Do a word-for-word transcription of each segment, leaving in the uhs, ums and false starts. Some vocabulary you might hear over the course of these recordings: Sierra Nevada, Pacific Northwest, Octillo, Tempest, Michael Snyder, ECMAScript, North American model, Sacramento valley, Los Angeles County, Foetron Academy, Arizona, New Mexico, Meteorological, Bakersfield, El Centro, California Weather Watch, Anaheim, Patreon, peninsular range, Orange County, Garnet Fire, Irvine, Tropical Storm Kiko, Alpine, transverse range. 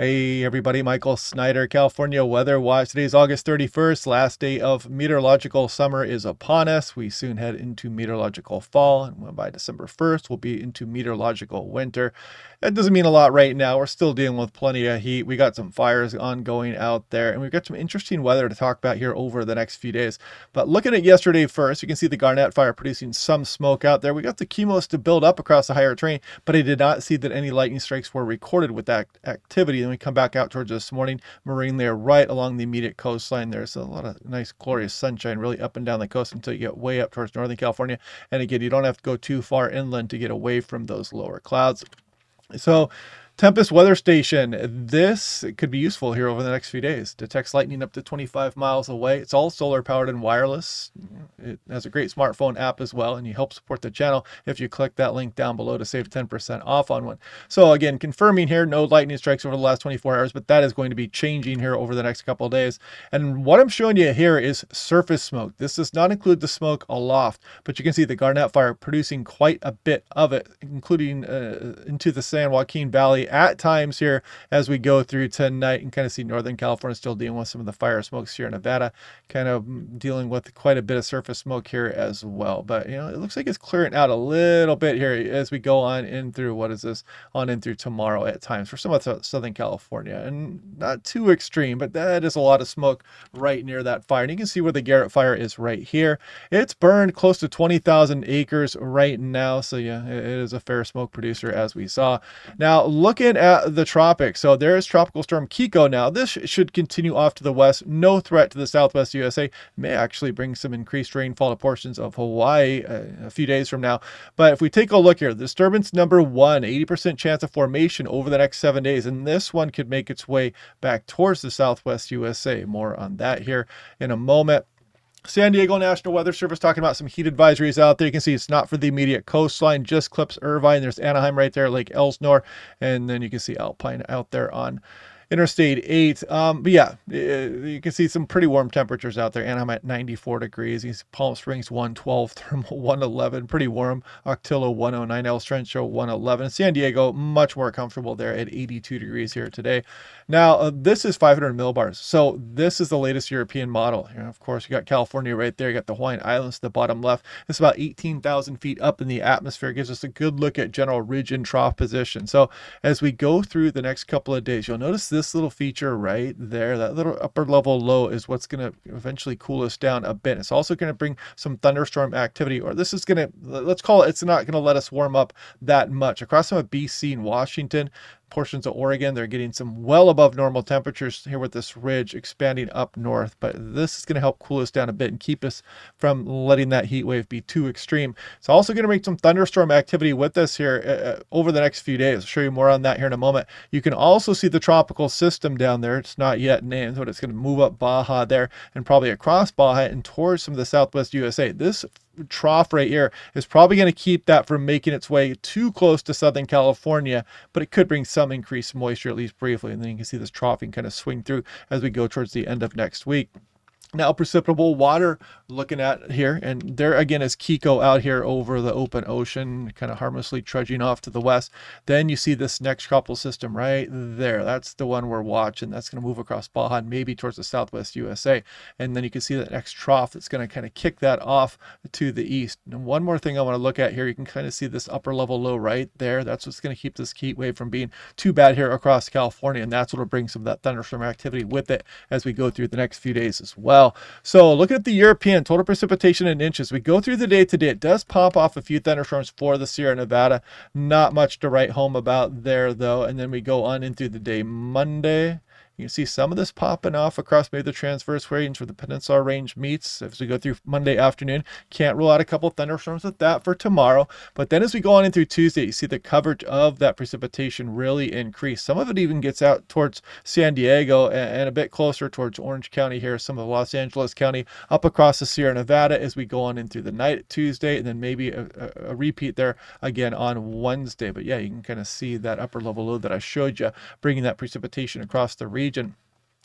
Hey everybody, Michael Snyder, California Weather Watch. Today is August thirty-first. Last day of meteorological summer is upon us. We soon head into meteorological fall, and by December first, we'll be into meteorological winter. That doesn't mean a lot right now. We're still dealing with plenty of heat. We got some fires ongoing out there, and we've got some interesting weather to talk about here over the next few days. But looking at yesterday first, you can see the Garnet Fire producing some smoke out there. We got the cumulus to build up across the higher terrain, but I did not see that any lightning strikes were recorded with that activity. We come back out towards this morning, marine layer right along the immediate coastline. There's a lot of nice glorious sunshine really up and down the coast until you get way up towards northern California, and again you don't have to go too far inland to get away from those lower clouds. So Tempest weather station, this could be useful here over the next few days. Detects lightning up to twenty-five miles away. It's all solar powered and wireless. It has a great smartphone app as well, and you help support the channel if you click that link down below to save ten percent off on one. So again, confirming here, no lightning strikes over the last twenty-four hours, but that is going to be changing here over the next couple of days. And what I'm showing you here is surface smoke. This does not include the smoke aloft, but you can see the Garnet Fire producing quite a bit of it, including uh, into the San Joaquin Valley at times here as we go through tonight, and kind of see northern California still dealing with some of the fire smoke. Sierra Nevada kind of dealing with quite a bit of surface smoke here as well. But you know, it looks like it's clearing out a little bit here as we go on in through what is this on in through tomorrow at times for some of southern California, and not too extreme, but that is a lot of smoke right near that fire. And you can see where the Garnet Fire is right here. It's burned close to twenty thousand acres right now, so yeah, it is a fair smoke producer as we saw. Now look Looking at the tropics, so there is Tropical Storm Kiko now. This should continue off to the west. No threat to the southwest U S A. May actually bring some increased rainfall to portions of Hawaii a few days from now. But if we take a look here, disturbance number one, eighty percent chance of formation over the next seven days. And this one could make its way back towards the southwest U S A. More on that here in a moment. San Diego National Weather Service talking about some heat advisories out there. You can see it's not for the immediate coastline, just clips Irvine. There's Anaheim right there, Lake Elsinore, and then you can see Alpine out there on Interstate eight. Um, but yeah, you can see some pretty warm temperatures out there. Anaheim at ninety-four degrees. You can see Palm Springs one twelve, Thermal one eleven, pretty warm. Octillo one oh nine, El Centro one eleven. San Diego, much more comfortable there at eighty-two degrees here today. Now, uh, this is five hundred millibars. So this is the latest European model. You know, of course, you got California right there. You got the Hawaiian Islands to the bottom left. It's about eighteen thousand feet up in the atmosphere. It gives us a good look at general ridge and trough position. So as we go through the next couple of days, you'll notice this This little feature right there, that little upper level low, is what's going to eventually cool us down a bit. It's also going to bring some thunderstorm activity, or this is going to, let's call it, it's not going to let us warm up that much. Across some of B C and Washington, portions of Oregon, they're getting some well above normal temperatures here with this ridge expanding up north, but this is going to help cool us down a bit and keep us from letting that heat wave be too extreme. It's also going to bring some thunderstorm activity with us here uh, over the next few days. I'll show you more on that here in a moment. You can also see the tropical system down there. It's not yet named, but it's going to move up Baja there and probably across Baja and towards some of the southwest U S A. This trough right here is probably going to keep that from making its way too close to southern California, but it could bring some increased moisture, at least briefly. And then you can see this troughing kind of swing through as we go towards the end of next week. Now, precipitable water looking at here, and there again is Kiko out here over the open ocean, kind of harmlessly trudging off to the west. Then you see this next tropical system right there. That's the one we're watching. That's going to move across Baja and maybe towards the southwest U S A. And then you can see that next trough that's going to kind of kick that off to the east. And one more thing I want to look at here, you can kind of see this upper level low right there. That's what's going to keep this heat wave from being too bad here across California, and that's what will bring some of that thunderstorm activity with it as we go through the next few days as well. So looking at the European total precipitation in inches, we go through the day today. It does pop off a few thunderstorms for the Sierra Nevada. Not much to write home about there, though. And then we go on in through the day Monday. You can see some of this popping off across maybe the transverse range where the peninsular range meets as we go through Monday afternoon. Can't rule out a couple of thunderstorms with that for tomorrow. But then as we go on in through Tuesday, you see the coverage of that precipitation really increase. Some of it even gets out towards San Diego and a bit closer towards Orange County here, some of Los Angeles County, up across the Sierra Nevada as we go on in through the night Tuesday, and then maybe a, a repeat there again on Wednesday. But yeah, you can kind of see that upper level low that I showed you bringing that precipitation across the region. Region.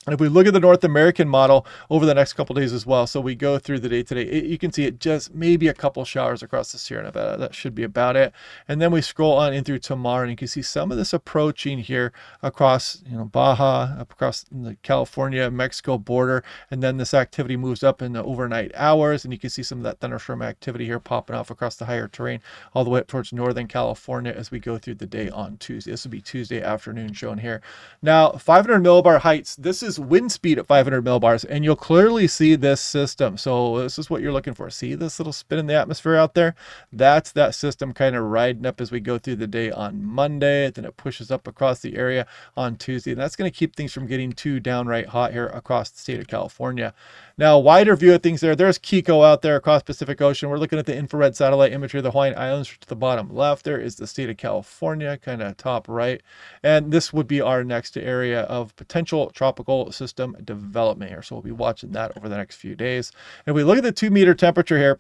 And if we look at the North American model over the next couple days as well, so we go through the day today, it, you can see it just maybe a couple showers across the Sierra Nevada. That should be about it. And then we scroll on in through tomorrow, and you can see some of this approaching here across, you know, Baja, up across the California-Mexico border. And then this activity moves up in the overnight hours, and you can see some of that thunderstorm activity here popping off across the higher terrain all the way up towards Northern California as we go through the day on Tuesday. This will be Tuesday afternoon shown here. Now, five hundred millibar heights, this is wind speed at five hundred millibars, and you'll clearly see this system. So this is what you're looking for. See this little spin in the atmosphere out there? That's that system kind of riding up as we go through the day on Monday. Then it pushes up across the area on Tuesday, and that's going to keep things from getting too downright hot here across the state of California. Now, wider view of things there. There's Kiko out there across Pacific Ocean. We're looking at the infrared satellite imagery of the Hawaiian Islands to the bottom left. There is the state of California, kind of top right. And this would be our next area of potential tropical system development here. So we'll be watching that over the next few days. And if we look at the two meter temperature here,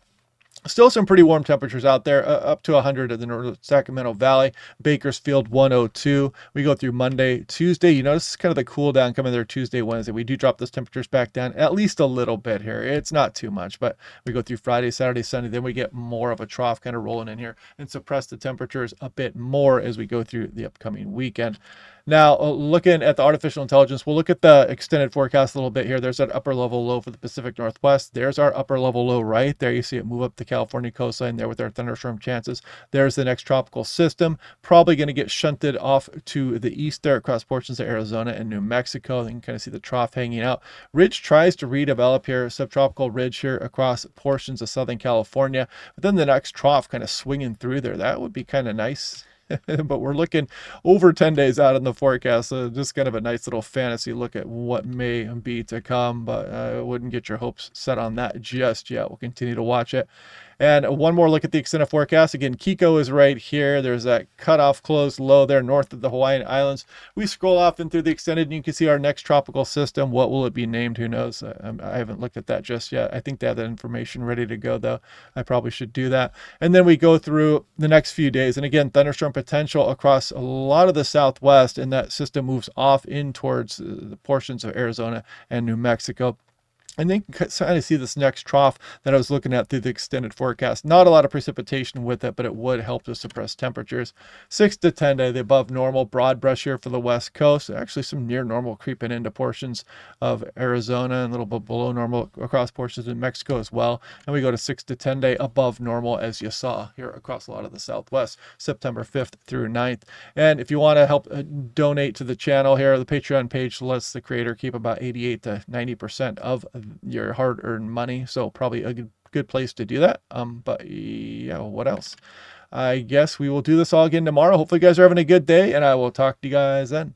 still some pretty warm temperatures out there, uh, up to one hundred in the northern Sacramento Valley, Bakersfield one oh two. We go through Monday, Tuesday. You notice it's kind of the cool down coming there Tuesday, Wednesday. We do drop those temperatures back down at least a little bit here. It's not too much, but we go through Friday, Saturday, Sunday. Then we get more of a trough kind of rolling in here and suppress the temperatures a bit more as we go through the upcoming weekend. Now, looking at the artificial intelligence, we'll look at the extended forecast a little bit here. There's that upper level low for the Pacific Northwest. There's our upper level low right there. You see it move up the California coastline there with our thunderstorm chances. There's the next tropical system, probably going to get shunted off to the east there across portions of Arizona and New Mexico. You can kind of see the trough hanging out. Ridge tries to redevelop here, subtropical ridge here across portions of Southern California. But then the next trough kind of swinging through there. That would be kind of nice. But we're looking over ten days out in the forecast, so just kind of a nice little fantasy look at what may be to come, but I wouldn't get your hopes set on that just yet. We'll continue to watch it. And one more look at the extended forecast. Again, Kiko is right here. There's that cutoff closed low there north of the Hawaiian Islands. We scroll off and through the extended, and you can see our next tropical system. What will it be named? Who knows? I, I haven't looked at that just yet. I think they have that information ready to go, though. I probably should do that. And then we go through the next few days. And again, thunderstorm potential across a lot of the Southwest, and that system moves off in towards the portions of Arizona and New Mexico. And then you can kind of see this next trough that I was looking at through the extended forecast. Not a lot of precipitation with it, but it would help to suppress temperatures. six to ten day, the above normal broad brush here for the West Coast. Actually, some near normal creeping into portions of Arizona and a little bit below normal across portions of Mexico as well. And we go to six to ten day above normal, as you saw here across a lot of the Southwest, September fifth through ninth. And if you want to help donate to the channel here, the Patreon page lets the creator keep about eighty-eight to ninety percent of your hard-earned money, so probably a good place to do that. Um but yeah, what else? I guess we will do this all again tomorrow. Hopefully you guys are having a good day, and I will talk to you guys then.